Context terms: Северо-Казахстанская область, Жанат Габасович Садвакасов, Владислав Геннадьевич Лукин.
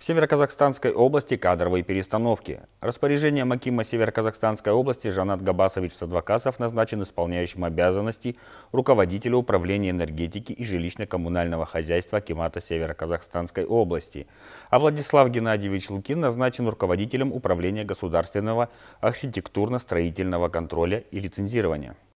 В Северо-Казахстанской области кадровые перестановки. Распоряжением макима Северо-Казахстанской области Жанат Габасович Садвакасов назначен исполняющим обязанности руководителя управления энергетики и жилищно-коммунального хозяйства акимата Северо-Казахстанской области. А Владислав Геннадьевич Лукин назначен руководителем управления государственного архитектурно-строительного контроля и лицензирования.